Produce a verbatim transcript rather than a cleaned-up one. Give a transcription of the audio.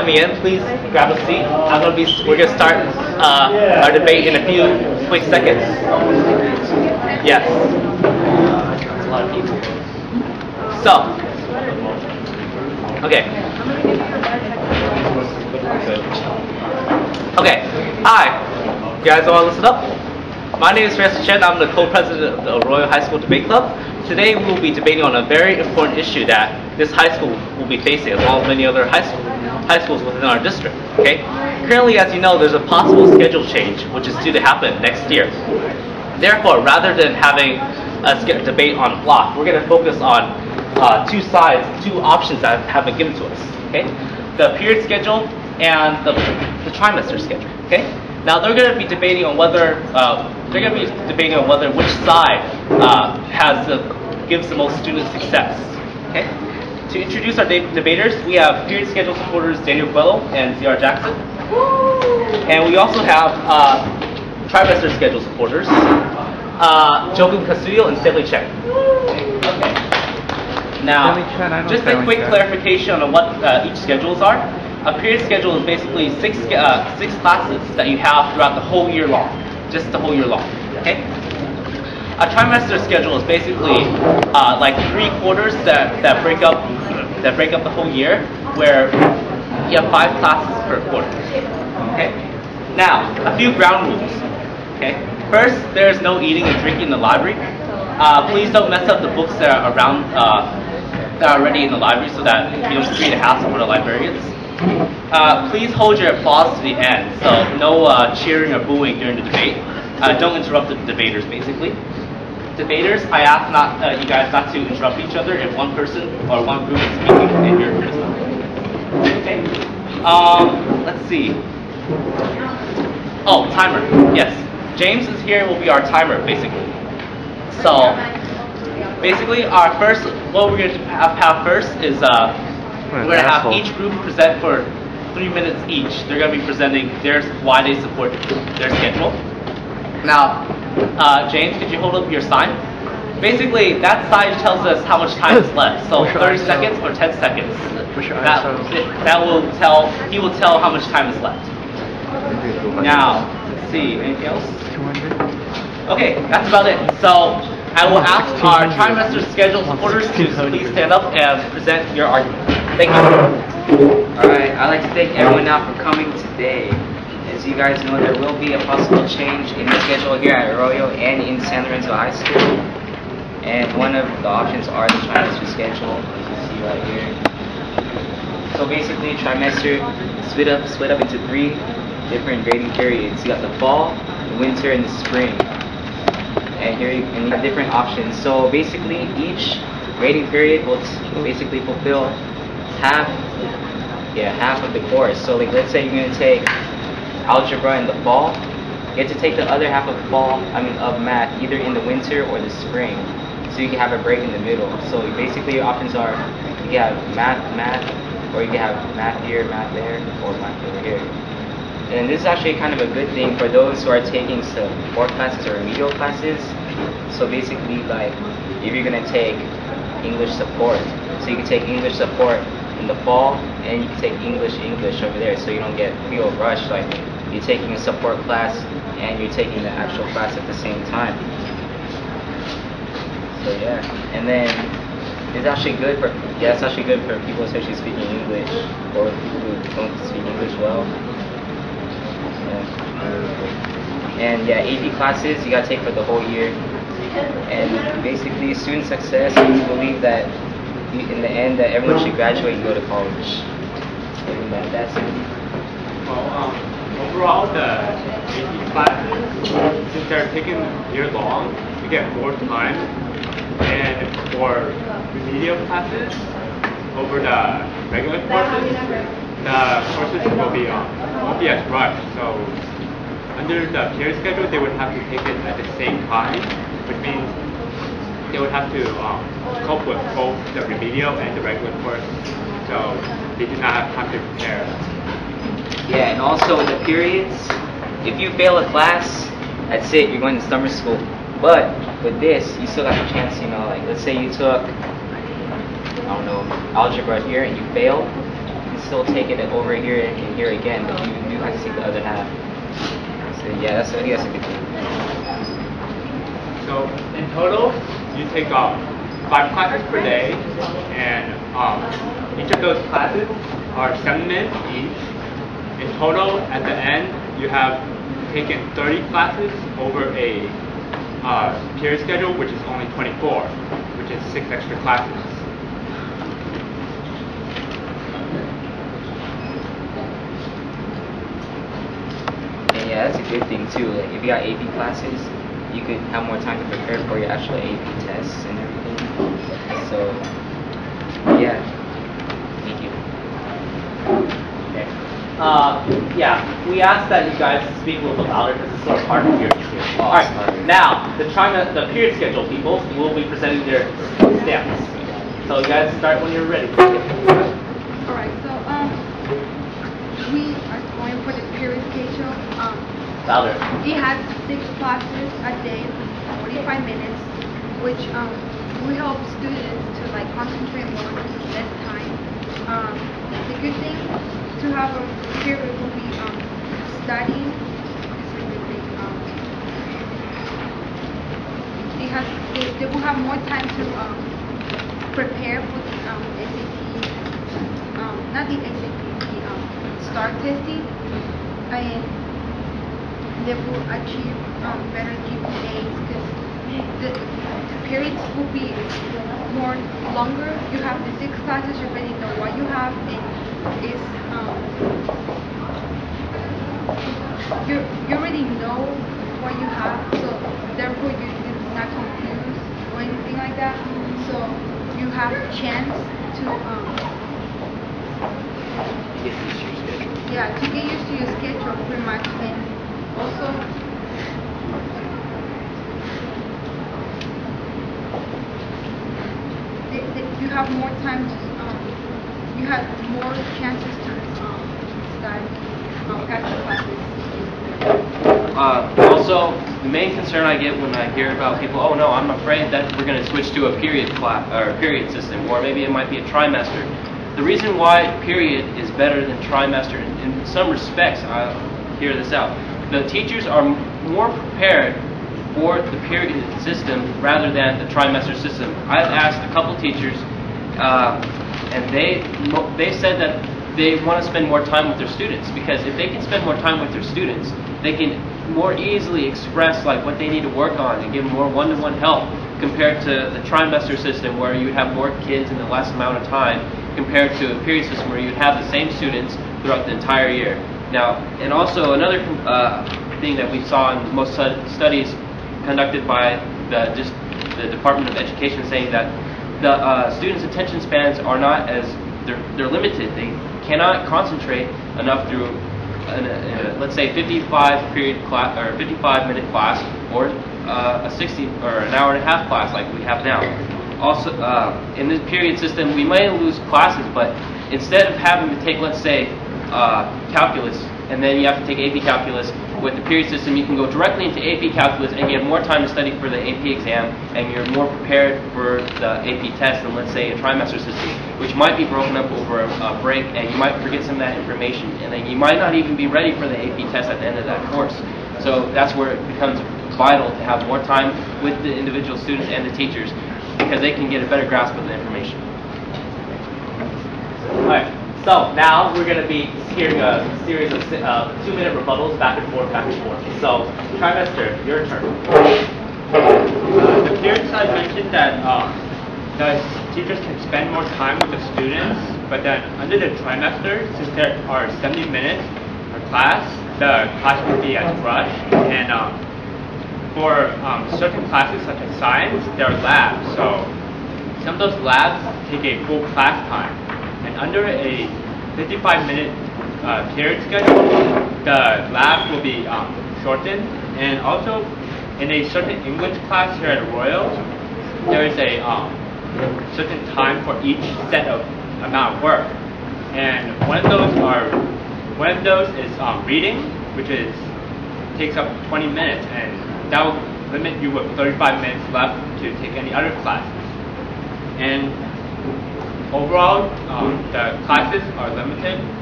Come in, please grab a seat. I'm gonna be. We're gonna start uh, our debate in a few quick seconds. Yes. That's a lot of people. So. Okay. Okay. Hi. You guys all listen up. My name is Rester Chen. I'm the co-president of the Royal High School Debate Club. Today we will be debating on a very important issue that this high school will be facing, as well as many other high schools. high schools within our district. Okay? Currently, as you know, there's a possible schedule change which is due to happen next year. Therefore, rather than having a debate on block, we're going to focus on uh, two sides, two options that have been given to us. Okay? The period schedule and the, the trimester schedule. Okay? Now they're going to be debating on whether uh, they're going to be debating on whether which side uh, has the, gives the most student success. Okay? To introduce our de debaters, we have period schedule supporters Daniel Coelho and Ziara Jackson. And we also have uh, trimester schedule supporters, uh, Joachim Custodio and Stanley Cheng. Okay. Now, just a quick clarification on what uh, each schedules are. A period schedule is basically six, uh, six classes that you have throughout the whole year long. Just the whole year long. Okay? A trimester schedule is basically uh, like three quarters that, that break up that break up the whole year, where you have five classes per quarter. Okay. Now, a few ground rules. Okay. First, there is no eating and drinking in the library. Uh, please don't mess up the books that are around uh, that are already in the library, so that you don't create a hassle for the librarians. Uh, please hold your applause to the end, so no uh, cheering or booing during the debate. Uh, don't interrupt the debaters, basically. Debaters, I ask not uh, you guys not to interrupt each other if one person or one group is speaking and you're criticizing. Okay. Um, let's see. Oh, timer. Yes. James is here and will be our timer, basically. So, basically, our first, what we're going to have first is uh, we're going to have each group present for three minutes each. They're going to be presenting their, why they support their schedule. Now, Uh, James, could you hold up your sign? Basically, that sign tells us how much time is left. So thirty seconds or ten seconds. That, that will tell. He will tell how much time is left. Now, let's see. Anything else? Okay, that's about it. So I will ask our trimester schedule supporters to please stand up and present your argument. Thank you. All right. I'd like to thank everyone now for coming today. As you guys know, there will be a possible change in the schedule here at Arroyo and in San Lorenzo High School. And one of the options are the trimester schedule, as you see right here. So basically, trimester split up, split up into three different grading periods. You got the fall, the winter, and the spring. And here you, and you have different options. So basically, each grading period will basically fulfill half, yeah, half of the course. So like, let's say you're going to take algebra in the fall, you have to take the other half of fall, I mean of math, either in the winter or the spring, so you can have a break in the middle. So basically your options are, you can have math, math, or you can have math here, math there, or math over here. And this is actually kind of a good thing for those who are taking some core classes or remedial classes. So basically, like, if you're going to take English support, so you can take English support in the fall, and you can take English, English over there, so you don't get feel rushed, like you're taking a support class and you're taking the actual class at the same time. So yeah, and then it's actually good for yeah, it's actually good for people especially speaking English or people who don't speak English well. Yeah. And yeah, A P classes you gotta take for the whole year. And basically, student success, we believe that in the end, that everyone should graduate and go to college. And that, that's it. Well, um, overall, the A P classes, since they're taken year long, you get more time. And for remedial classes, over the regular courses, the courses will be um, won't be as rushed. So under the period schedule, they would have to take it at the same time, which means they would have to um, cope with both the remedial and the regular course, so they do not have time to prepare. Yeah, and also with the periods, if you fail a class, that's it, you're going to summer school. But with this, you still got the chance, you know, like let's say you took, I don't know, algebra here and you fail, still take it over here and can hear again, but you do have to take the other half. So yeah, that's, I think that's a good thing. So in total, you take off five classes per day, and um, each of those classes are seven minutes each. In total, at the end, you have taken thirty classes over a uh, period schedule, which is only twenty-four, which is six extra classes. And yeah, that's a good thing too. Like if you got A P classes, you could have more time to prepare for your actual A P tests and everything. So yeah, thank you. Okay. Uh, yeah, we asked that you guys speak a little bit louder because it's sort of hard to hear. All right, now the China, the period schedule people will be presenting their stamps. So you guys start when you're ready. All right, so um, we are going for the period schedule. Um, louder. It has six classes a day, forty-five minutes, which um, we help students to like concentrate more in less time. Um, the good thing to have a here we will be um, studying. Um, they, have, they, they will have more time to um, prepare for the um, S A T, um, not the S A T, the um, STAR testing, and they will achieve um, better G P As because the, the periods will be more longer. You have the six classes, you already know what you have. And is um, you you already know what you have, so therefore you you're not confused or anything like that. So you have a chance to um, get used to your schedule. Yeah, to get used to your schedule pretty much, and also they, they, you have more time to. You have more chances to um, study um, practice classes. Uh, also, the main concern I get when I hear about people, oh no, I'm afraid that we're going to switch to a period class or a period system, or maybe it might be a trimester. The reason why period is better than trimester, in, in some respects, I'll hear this out. The teachers are more prepared for the period system rather than the trimester system. I've asked a couple teachers. Uh, And they they said that they want to spend more time with their students because if they can spend more time with their students, they can more easily express like what they need to work on and give more one-to-one help compared to the trimester system where you have more kids in the less amount of time compared to a period system where you have the same students throughout the entire year. Now, and also another uh, thing that we saw in most studies conducted by the just the Department of Education saying that. The uh, students' attention spans are not as, they're, they're limited. They cannot concentrate enough through, an, a, a, let's say, fifty-five period class, or fifty-five minute class, or uh, a sixty, or an hour and a half class like we have now. Also, uh, in this period system, we might lose classes, but instead of having to take, let's say, uh, calculus, and then you have to take A P calculus, with the period system, you can go directly into A P calculus and you have more time to study for the A P exam and you're more prepared for the A P test than, let's say, a trimester system, which might be broken up over a break and you might forget some of that information and then you might not even be ready for the A P test at the end of that course. So that's where it becomes vital to have more time with the individual students and the teachers because they can get a better grasp of the information. All right. So now we're going to be hearing a series of uh, two-minute rebuttals back and forth, back and forth. So trimester, your turn. Uh, the period side mentioned that uh, the teachers can spend more time with the students, but then under the trimester, since there are seventy minutes per class, the class would be as rushed. And um, for um, certain classes such as science, there are labs. So some of those labs take a full class time. And under a fifty-five minute uh, period schedule, the lab will be um, shortened. And also, in a certain English class here at Royal, there is a um, certain time for each set of amount of work. And one of those are one of those is um, reading, which is takes up twenty minutes, and that will limit you with thirty-five minutes left to take any other classes. And Overall, um, the classes are limited.